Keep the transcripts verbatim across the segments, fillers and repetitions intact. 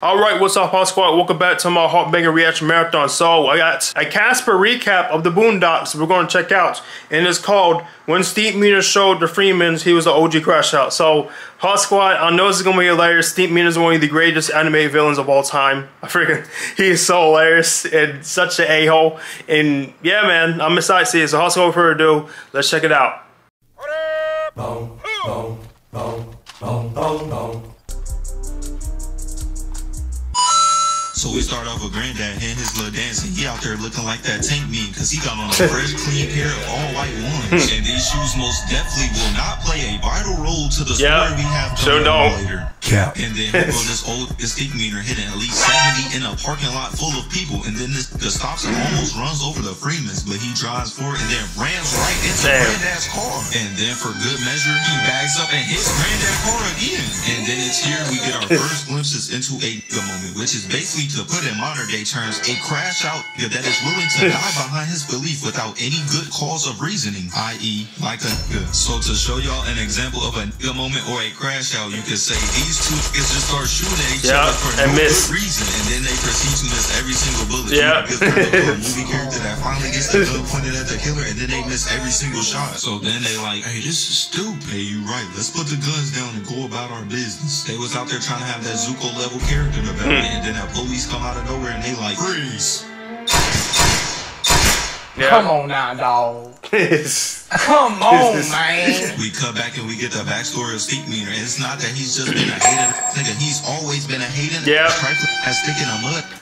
Alright, what's up, Hawk Squad? Welcome back to my Hawk Banger Reaction Marathon. So, I got a Casper recap of the Boondocks we're going to check out. And it's called, When Steve Meaner Showed the Freemans He Was an O G Crash Out. So, Hawk Squad, I know this is going to be hilarious. Steve Meaner is one of the greatest anime villains of all time. I freaking, he is so hilarious and such an a-hole. And yeah, man, I'm excited to see it. So, Hawk Squad, without further ado, let's check it out. Boom, boom, boom, boom, boom, boom. So we start off with Granddad and his little dancing. He out there looking like that tank meme because he got on a fresh, clean pair of all-white ones. And these shoes most definitely will not play a vital role to the yep. story we have to sure don't. later. Yeah. And then bro, this old escape meter hitting at least seventy in a parking lot full of people. And then this, the stops and almost runs over the Freemans, but he drives forward and then rams right into Granddad's car. And then for good measure, he backs up and hits Granddad's car again. And then it's here we get our first glimpses into a moment, which is basically, to put in modern day terms, a crash out that is willing to die behind his belief without any good cause of reasoning, that is like a nigga. So to show y'all an example of a nigga moment or a crash out, you could say these two niggas just start shooting at each yep, other for no miss. good reason, and then they proceed to miss every single bullet. Yeah. A movie character that finally gets the gun pointed at the killer, and then they miss every single shot. So then they like, hey, this is stupid. Hey, you right. Let's put the guns down and go about our business. They was out there trying to have that Zuko level character development, and then that bully come out of nowhere and they like freeze. Yeah. Come on now, dog. Come on, man. We cut back and we get the backstory of Steve Meaner. It's not that he's just been a hating nigga. He's always been a hating yeah.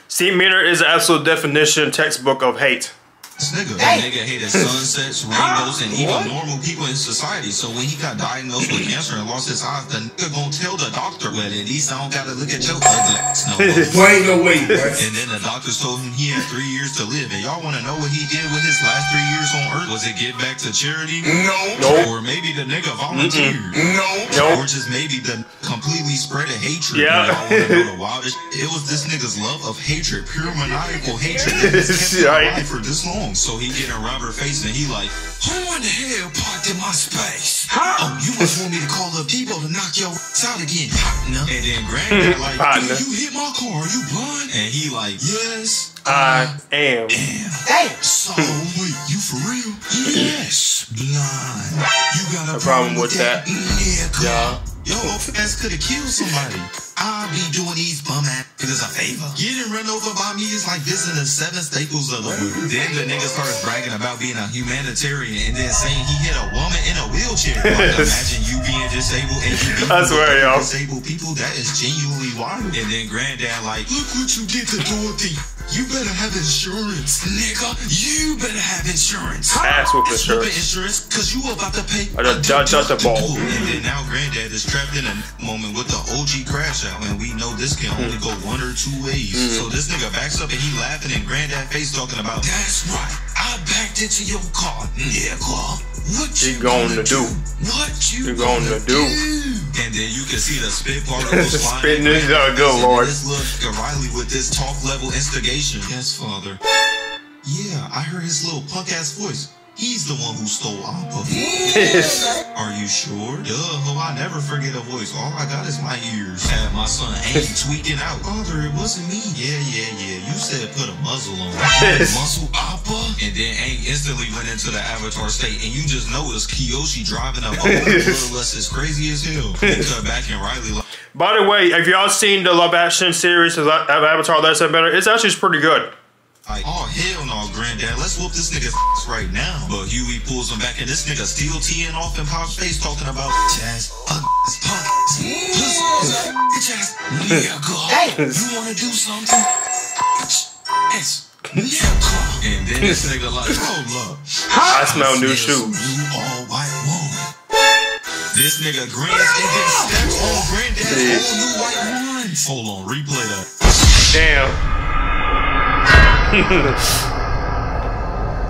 Steve Meaner is an absolute definition textbook of hate. This nigga, hey. That nigga hated sunsets, rainbows, and even what? normal people in society. So when he got diagnosed with cancer and lost his eyes, the nigga gon' tell the doctor, well, at least I don't gotta look at your ugly ass no more. Wait, no wait. And then the doctors told him he had three years to live. And y'all wanna know what he did with his last three years on Earth? Was it give back to charity? No. Nope. Or maybe the nigga volunteered? Mm-mm. No. Nope. Or just maybe the completely spread of hatred. Yeah. Y'all wanna know the wildest? It was this nigga's love of hatred, pure maniacal hatred that has kept him alive for this long. So he getting Robert face and he like, who in the hell parked in my space? Huh? Oh, you must want me to call up Debo to knock your ass out again, partner. And then Granddad like, do you hit my car? Are you blind? And he like, yes, I, I am. am. Hey, so wait, you for real? Yes, blind. You got a problem, problem with that? that? Yeah, yeah. Yo, ass could have killed somebody. I'll be doing these bum ass niggas a favor. Getting run over by me is like visiting the seven staples of the world. Then the nigga starts bragging about being a humanitarian and then saying he hit a woman in a wheelchair. Like, imagine you being disabled and you being I swear, y'all. disabled people. That is genuinely wild. And then Granddad like, look what you did to Dorothy. You better have insurance, nigga. You better have insurance. Ass with insurance. insurance Cause you about to pay. I just dodged out the ball. And then now Granddad is trapped in a moment with the O G crash out, and we know this can only go one or two ways. Mm. So this nigga backs up and he laughing in Granddad face talking about, that's right, I backed into your car, nigga. What you, you gonna, gonna do? do? What you, you gonna, gonna do? do? And then you can see the spit particles flying. Spitting is a good lord. This look at Riley with this talk level instigation. Yes, father. Yeah, I heard his little punk ass voice. He's the one who stole Appa. Are you sure? Duh, oh, I never forget a voice. All I got is my ears. Had my son ain't tweaking out. Father, it wasn't me. Yeah, yeah, yeah. You said put a muzzle on. Muzzle Appa? And then Aang instantly went into the Avatar state. And you just know it's Kyoshi driving up over the bloodless. It's crazy as hell. They cut back and Riley like, by the way, if y'all seen the live action series of Avatar, that's a better. It's actually pretty good. Like, oh hell no, Granddad, let's whoop this nigga's ass right now. But Huey pulls him back and this nigga still teeing off in Pop's face talking about jazz, punk, punk, jazz, nigga. You wanna do something? Yes, nigga. And then this nigga like, hold up, I smell new shoes. You all white woman. This nigga grins and then steps on Granddad's whole new white ones. Hold on, replay that. Damn.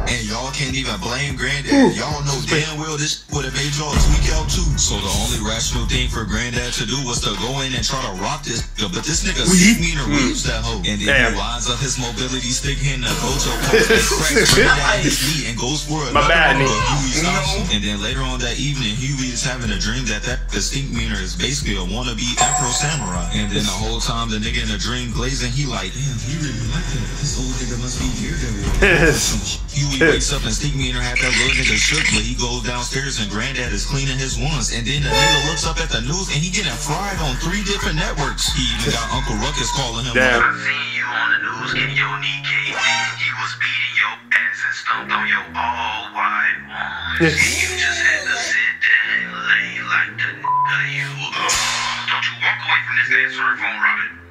And y'all can't even blame Granddad. Y'all know damn well this would have made y'all tweak out too. So the only rational thing for Granddad to do was to go in and try to rock this nigga, but this nigga six meter weaves that hoe. And then he winds up his mobility stick hitting the gojo post and cracks Granddad his knee and goes for another one of Huey's options. And then later on that evening, Huey is having a dream that that distinct meter is basically a wannabe Afro Samurai. And then the whole time the nigga in the dream glazing, he like, damn, he really like that. This old nigga must be here. Huey wakes up and Stink Meter had that little nigga shook, but he goes downstairs and Granddad is cleaning his ones. And then the nigga looks up at the news and he getting fried on three different networks. He even got Uncle Ruckus calling him. Damn. Like, I seen you on the news in your Nikkei. He was beating your ass and stumped on your all wide ones. And you just had to sit there and lay like the nigga you are. Don't you walk away from this answer phone, Robin.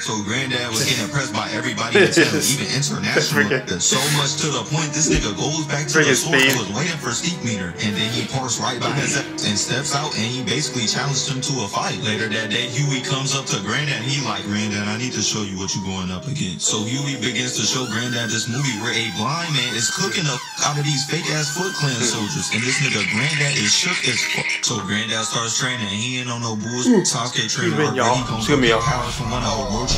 So Granddad was getting impressed by everybody in town, even international. And so much to the point this nigga goes back to the source and was waiting for Stink Meter. And then he parks right by his ass and steps out, and he basically challenged him to a fight. Later that day, Huey comes up to Granddad. He like, Granddad, I need to show you what you going up against. So Huey begins to show Granddad this movie where a blind man is cooking the f out of these fake ass Foot Clan soldiers. And this nigga Granddad is shook as fuck. So Granddad starts training, and he ain't on no bullshit. Sasuke training, he comes up with powers from one of Nah,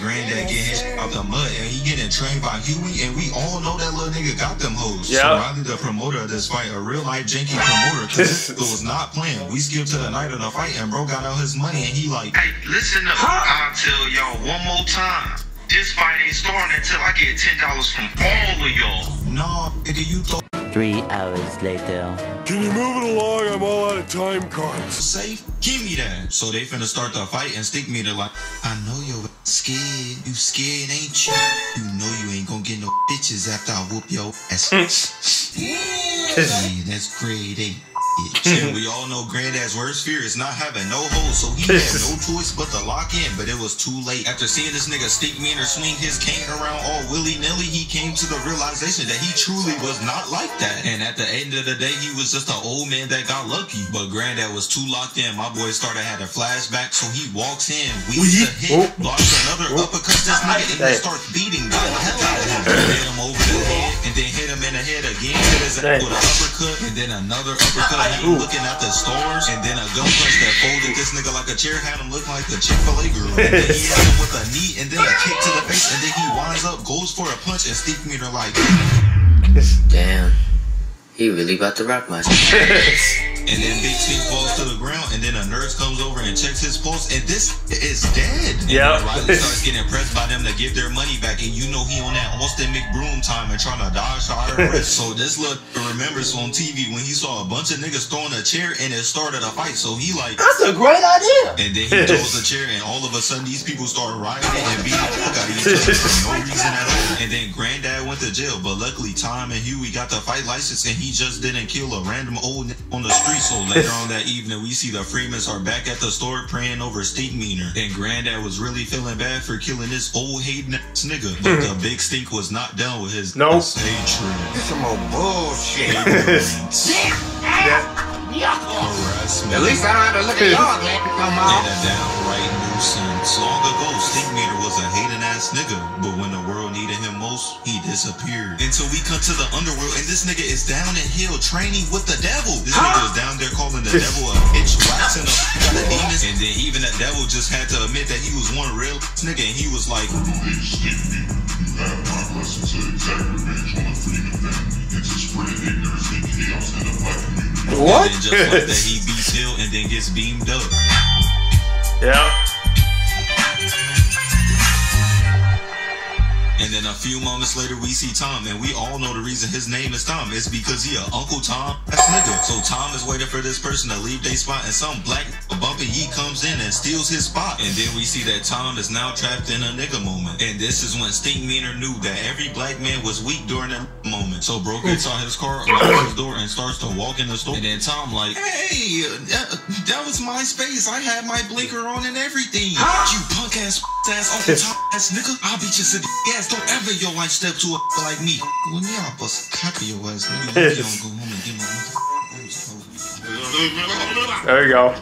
Granddad get his out the mud and he getting trained by Huey, and we all know that little nigga got them hoes. Yep. So Riley, the promoter of this fight, a real life janky promoter, cause it was not playing. We skipped to the night of the fight and bro got out his money and he like, hey, listen up, huh? I'll tell y'all one more time. This fight ain't starting until I get ten dollars from all of y'all. Nah, nigga, you thought. Three hours later. Can you move it along? I'm all out of time cards. Safe? Give me that. So they finna start the fight and Stink Meter like, I know you're scared. You scared, ain't you? You know you ain't gonna get no bitches after I whoop your ass. Hey, that's grade eight. And we all know Granddad's worst fear is not having no hoes, so he had no choice but to lock in, but it was too late. After seeing this nigga Stink Meter swing his cane around all willy-nilly, he came to the realization that he truly was not like that. And at the end of the day, he was just an old man that got lucky. But Granddad was too locked in. My boy started had a flashback, so he walks in, weaves a hit, oh. blocks another oh. uppercut this nigga, and he starts beating the hell out of him. Hit him over the head, and then hit him in the head again, hit his ass with an uppercut, and then another uppercut. Ooh. Looking at the stars, and then a gun punch that folded this nigga like a chair, had him look like the Chick-fil-A girl. And then he hit him with a knee, and then a kick to the face, and then he winds up, goes for a punch, and Stink Meter like, damn, he really about to rock my shit. And then Big Stink falls to the ground, and then a nurse comes over and checks his pulse, and this is dead. Yeah. Riley starts getting impressed by them to give their money back, and you know he on that Austin McBroom time and trying to dodge shot arrest. So this look remembers on T V when he saw a bunch of niggas throwing a chair and it started a fight. So he like, that's a great idea. And then he throws a chair, and all of a sudden these people start rioting and beating the fuck out of each other for no reason at all. And then Granddad went to jail, but luckily Tom and Huey got the fight license, and he just didn't kill a random old n on the street. So later on that evening, we see the Freemans are back at the store praying over Stink Meter. And Granddad was really feeling bad for killing this old hating ass nigga. But the Big Stink was not done with his nope. hatred. Some old bullshit. At least I don't have to look at y'all, man. Come on. And a downright nuisance. Long ago, Stink Meter was a hating ass nigga. But when the world needed him most, he disappeared. Until we come to the underworld, and this nigga is down in hell training with the devil. This nigga is down there calling the devil a bitch, waxing up got the demons. And then even the devil just had to admit that he was one real nigga, and he was like, you have my blessing to exact revenge on the Freeman family and to spread ignorance and chaos in the black community. What? And just like that, he beats hell and then gets beamed up. Yeah. And then a few moments later, we see Tom, and we all know the reason his name is Tom. It's because he a Uncle Tom ass nigga. So Tom is waiting for this person to leave their spot, and some black bumpy, he comes in and steals his spot. And then we see that Tom is now trapped in a nigga moment. And this is when Stink Meter knew that every black man was weak during that moment. So Bro gets out his car, locks his door, and starts to walk in the store. And then Tom like, hey, that, that was my space. I had my blinker on and everything. Huh? You punk ass ass Uncle Tom ass nigga. I'll beat you to the ass. Don't ever your wife step to a like me. When y'all bust clap your ass, nigga, you don't go home and get my motherfucking. There you go.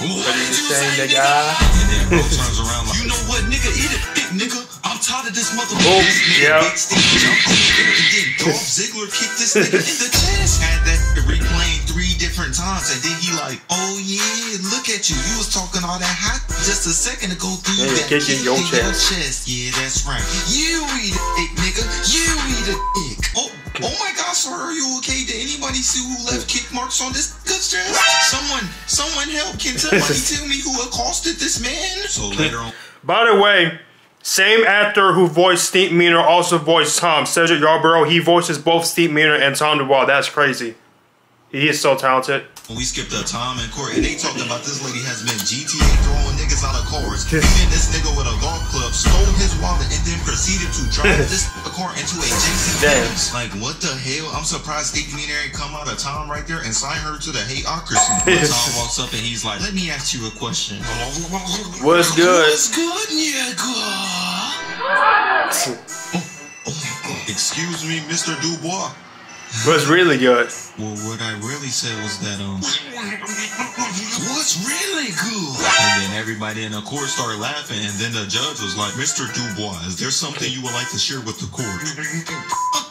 What did you say, nigga? And then Bro turns around like, you know what, nigga? Eat it, thick nigga. I'm I'm tired of this mother. Oh, yeah. Dolph Ziggler kicked this nigga in the chest. Had that replaying three different times, and then he like, oh yeah, look at you. You was talking all that hot just a second ago through yeah, that kick in your chest. chest. Yeah, that's right. You eat a dick, nigga. You eat a dick. Oh, oh my gosh, sir, are you okay? Did anybody see who left kick marks on this good chest? Someone, someone help. Can somebody tell me who accosted this man? So later on. By the way, same actor who voiced Steve Miner also voiced Tom. Cedric Yarbrough, he voices both Steve Miner and Tom DuBois. That's crazy. He is so talented. We skipped up Tom and Corey, and they talking about this lady has been G T A throwing niggas out of cars. And then this nigga with a golf club stole his wallet and then proceeded to drive this car into a J C. Like, what the hell? I'm surprised Steve Miner ain't come out of Tom right there and sign her to the hateocracy. But Tom walks up and he's like, let me ask you a question. What's good? What's good, nigga? Excuse me, Mister DuBois. What's really good? Well, what I really said was that, um, what's really good? And then everybody in the court started laughing, and then the judge was like, Mister DuBois, is there something you would like to share with the court?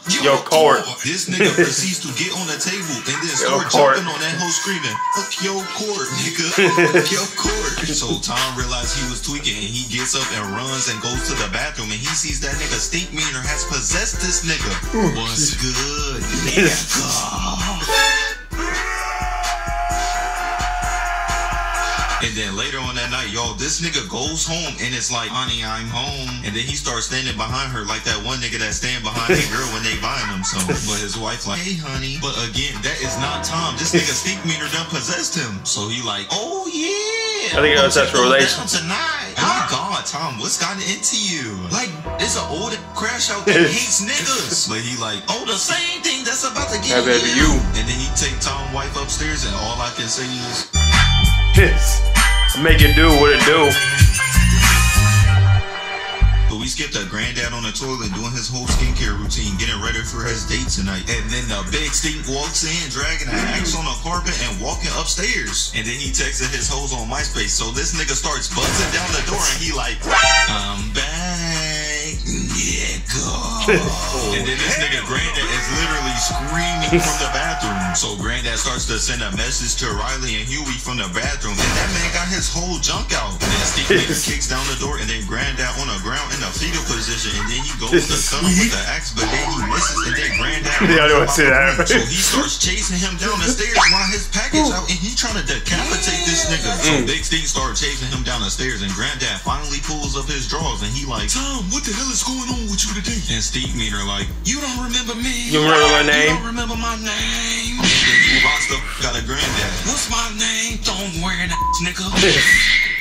Yo, Yo court. court. This nigga proceeds to get on the table, and then start jumping on that whole screaming, fuck your court, nigga, fuck your court. So Tom realized he was tweaking, and he gets up and runs and goes to the bathroom, and he sees that nigga Stink Meaner has possessed this nigga. Ooh, what's shit. good? Yeah, and then later on that night, y'all, this nigga goes home and it's like, honey, I'm home. And then he starts standing behind her like that one nigga that stand behind a girl when they buying him some. But his wife's like, hey, honey. But again, that is not Tom. This nigga Stink Meaner done possessed him. So he like, oh, yeah. I think that's a relation. Tonight. Oh my God, Tom, what's gotten into you? Like, there's an old crash out that hates niggas. But he like, oh, the same thing. That's about to get you. you. And then he take Tom's wife upstairs, and all I can say is, "Piss, make it do what it do." But we skipped a granddad on the toilet doing his whole skincare routine, getting ready for his date tonight. And then the big stink walks in, dragging an axe on the carpet and walking upstairs. And then he texted his hoes on MySpace. So this nigga starts buzzing down the door, and he like, "I'm back, yeah, God." Oh, and then this nigga granddad is literally screaming from the bathroom. So granddad starts to send a message to Riley and Huey from the bathroom, and that man got his whole junk out. And then Steve nigga kicks down the door, and then granddad on the ground in a fetal position, and then he goes to come with the axe, but then he misses, and then granddad yeah, I don't see that. So he starts chasing him down the stairs while his package out, and he trying to decapitate this nigga. So Big Steve starts chasing him down the stairs, and granddad finally pulls up his drawers, and he like, Tom, what the hell is going on with you today? And Steve Steve Miner like, you don't remember me. You remember my name. You don't remember my name. And then you boxed up, got a granddad. What's my name? Don't worry, nigga.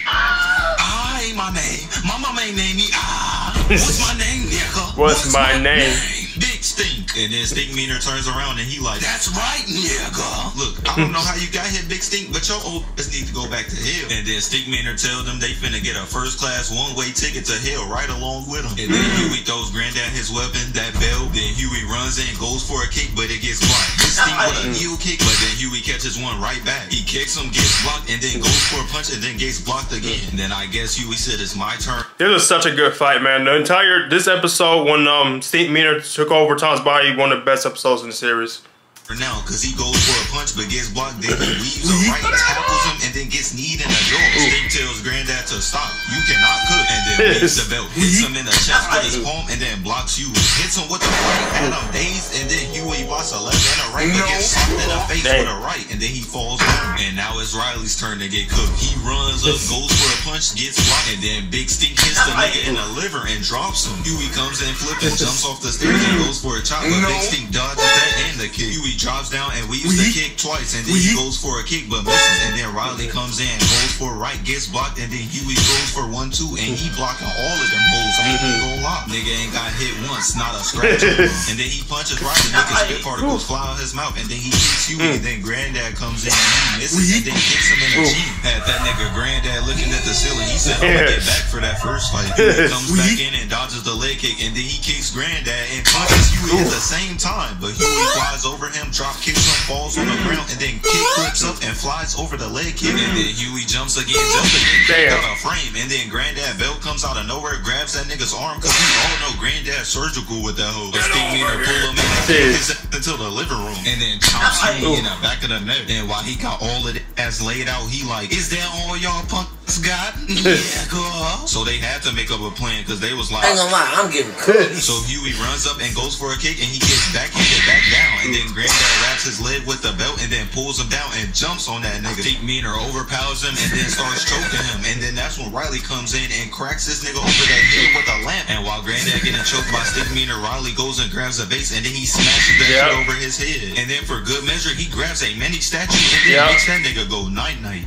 I ain't my name. My mama ain't name me. Ah. What's my name, nigga? What's, What's my, my name? name? Big Stink. And then Stink Meaner turns around and he like, that's right, nigga. Look, I don't know how you got here, Big Stink, but your old ass need to go back to hell. And then Stink Meaner tell them they finna get a first class one way ticket to hell right along with him. And then Huey throws granddad his weapon, that bell. Then Huey runs in, goes for a kick, but it gets blocked. Big Stink with a heel kick, but then Huey catches one right back. He kicks him, gets blocked, and then goes for a punch, and then gets blocked again. And then I guess Huey said it's my turn. This was such a good fight, man. The entire this episode when um Steve Miner took over Tom's body, one of the best episodes in the series. For now, because he goes for a punch but gets blocked, then he weaves a right, tackles him, and then gets kneed in the jaw. Stink tells granddad to stop. You cannot cook. And then leaves the belt, hits him in the chest with his palm, and then blocks you. Hits him with the right, and I'm dazed, and then Huey bots a left and a right, but gets stopped in the face with a right, and then he falls down. And now it's Riley's turn to get cooked. He runs up, goes for a punch, gets blocked, and then Big Stink hits the nigga in the liver and drops him. Huey comes in, flips, and jumps off the stairs and goes for a chop, but Big Stink dodges that and the kick. Huey drops down and weaves the kick twice, and then he goes for a kick but misses, and then Riley comes in, goes for right, gets blocked, and then Huey goes for one two, and he blocking all of them holes. I ain't gonna lie, nigga ain't got hit once, not a scratch. And then he punches Riley, nigga spit particles fly out his mouth, and then he kicks Huey, and then granddad comes in and he misses, and then kicks him in the cheek. Had that nigga granddad looking at the ceiling, he said, I'm gonna get back for that first fight. Huey comes back in and dodges the leg kick, and then he kicks granddad and punches Huey at the same time, but Huey flies over him, drop kicks him, falls on the ground, and then kick flips up and flies over the leg kick, and then Huey jumps again, jumps again, got a frame, and then Granddad Bill comes out of nowhere, grabs that nigga's arm, because we all know Granddad surgical with that hoe. Sting me to pull him in into the living room, and then chops him in the back of the neck. And while he got all of the ass laid out, he like, is that all y'all punks got? Yeah, girl. So they had to make up a plan, because they was like, I ain't gonna lie, I'm getting cooked. So Huey runs up and goes for a kick, and he gets back, he gets back down, and then Granddad wraps his leg with the belt, and then pulls him down and jumps on that nigga. Deep Meaner overpowers him, and then starts choking him, and then that's when Riley comes in and cracks this nigga over the head with a lamp. And while Granddad getting choked by Stick Meaner, Riley goes and grabs a vase, and then he smashes that yep. shit over his head. And then for good measure, he grabs a mini statue and then yep. makes that nigga go night night.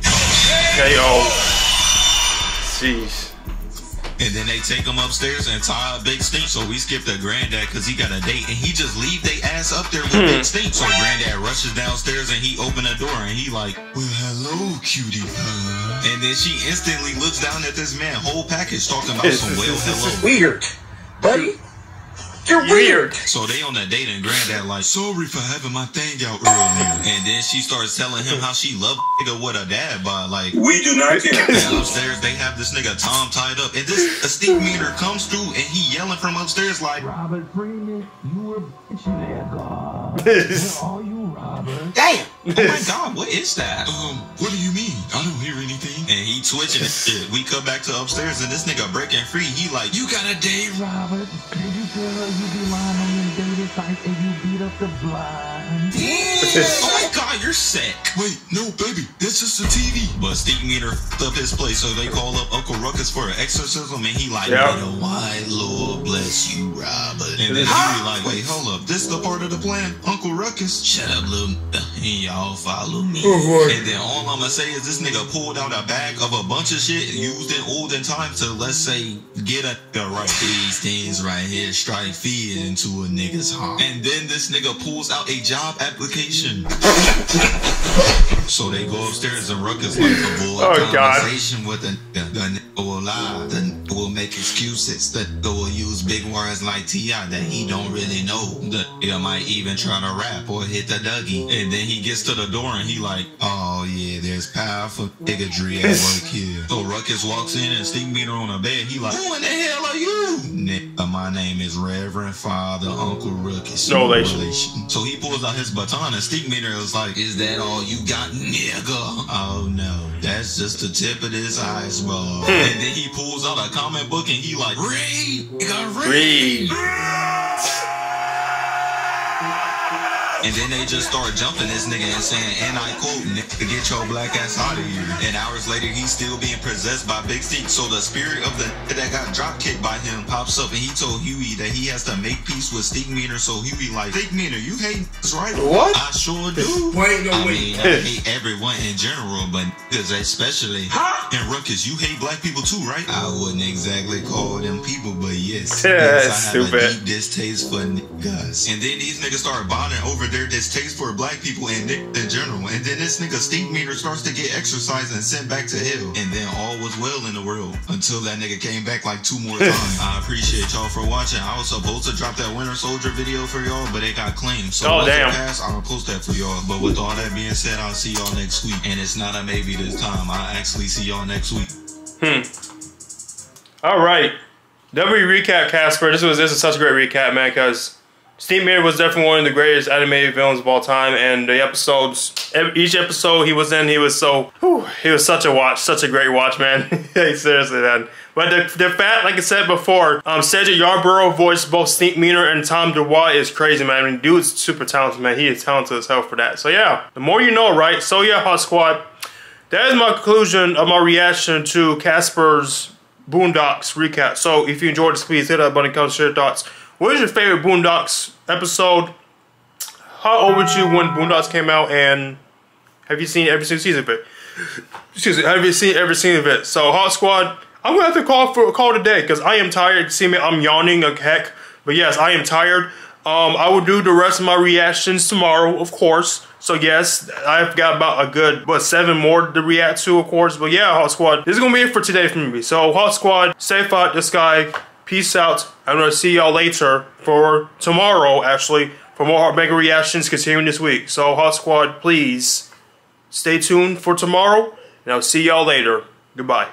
K O. Jeez. And then they take him upstairs and tie up Big Stink. So we skip the Granddad because he got a date, and he just leave they ass up there with hmm. Big Stink. So Granddad rushes downstairs and he open the door and he like, well, hello, cutie. And then she instantly looks down at this man, whole package, talking about this, some well hello. This is weird, buddy. You're weird. So they on that date and Granddad like, sorry for having my thing out earlier. And then she starts telling him how she loved nigga with a dad by like, we do not care. And upstairs they have this nigga Tom tied up, and this Stick Meaner comes through and he yelling from upstairs like, Robert Freeman, you were bitching at God. Where are you, Robert? Damn. Oh my God, what is that? Um, what do you mean? I don't hear anything. And he twitching and shit. We come back to upstairs and this nigga breaking free. He like, you got a date, Robert? Did you tell her you be lying on them dating sites and you beat up the blind? Damn. Oh my God, you're sick. Wait, no, baby, that's just a T V. But Stick Meaner f***ed up his place, so they call up Uncle Ruckus for an exorcism, and he like, yeah. why, Lord bless you, Robert? And then he be like, wait, hold up, this the part of the plan, Uncle Ruckus? Shut up, little yeah. Y'all follow me. Oh, and then all I'ma say is this nigga pulled out a bag of a bunch of shit used in olden times to, let's say, get a nigga right. These things right here strike fear into a nigga's heart. And then this nigga pulls out a job application. So they go upstairs and Ruckus like a boy oh, conversation God. With a nigga. The nigga will lie. The nigga will make excuses. The nigga will use big words like T I that he don't really know. The nigga might even try to rap or hit the Dougie. And then he gets to the door and he like, oh yeah, there's powerful bigotry at work here. So Ruckus walks in and Stick Meaner on a bed. He like, who in the hell are you? Nigga, my name is Reverend Father Uncle Ruckus. No relation. So he pulls out his baton and Stick Meaner is like, is that all you got, nigga? Oh no, that's just the tip of this iceberg. Hmm. And then he pulls out a comic book and he like, read, nigga, read. read. And then they just start jumping this nigga and saying, and I quote, nigga, get your black ass out of here. And hours later, he's still being possessed by Big Stink. So the spirit of the nigga that got drop kicked by him pops up, and he told Huey that he has to make peace with Stick Meaner. So Huey like, Stick Meaner, you hate this, right? What? I sure do. Wait, no, I wait. Mean, I hate everyone in general, but niggas especially. Huh? And Ruckus, you hate black people too, right? I wouldn't exactly call them people, but yes. Yeah, yes, I have stupid. A deep distaste for niggas. And then these niggas start bonding over their distaste for black people and in general. And then this nigga Stick Meaner starts to get exercised and sent back to hell. And then all was well in the world until that nigga came back like two more times. I appreciate y'all for watching. I was supposed to drop that Winter Soldier video for y'all, but it got claimed. So oh, damn. Pass, I'll post that for y'all. But with all that being said, I'll see y'all next week. And it's not a maybe this time. I'll actually see y'all next week. Hmm. All right. W recap, Casper. This was this is such a great recap, man, because Stick Meaner was definitely one of the greatest animated villains of all time, and the episodes, each episode he was in, he was so, whew, he was such a watch, such a great watch, man. Hey, seriously, man. But the, the fact, like I said before, um, Cedric Yarbrough voiced both Stick Meaner and Tom DuBois is crazy, man. I mean, dude's super talented, man. He is talented as hell for that. So yeah, the more you know, right? So yeah, Hot Squad, that is my conclusion of my reaction to Casper's Boondocks recap. So if you enjoyed this, please hit that button, comment, share your thoughts. What is your favorite Boondocks episode? How old were you when Boondocks came out, and have you seen every single season of it? Excuse me, have you seen every season of it? So, Hot Squad, I'm gonna have to call for a call today because I am tired. See me, I'm yawning a heck, but yes, I am tired. Um, I will do the rest of my reactions tomorrow, of course. So yes, I've got about a good, what, seven more to react to, of course. But yeah, Hot Squad, this is gonna be it for today for me. So, Hot Squad, safe out this guy. Peace out. I'm going to see y'all later for tomorrow, actually, for more Heartbreaker reactions continuing this week. So, Hot Squad, please stay tuned for tomorrow, and I'll see y'all later. Goodbye.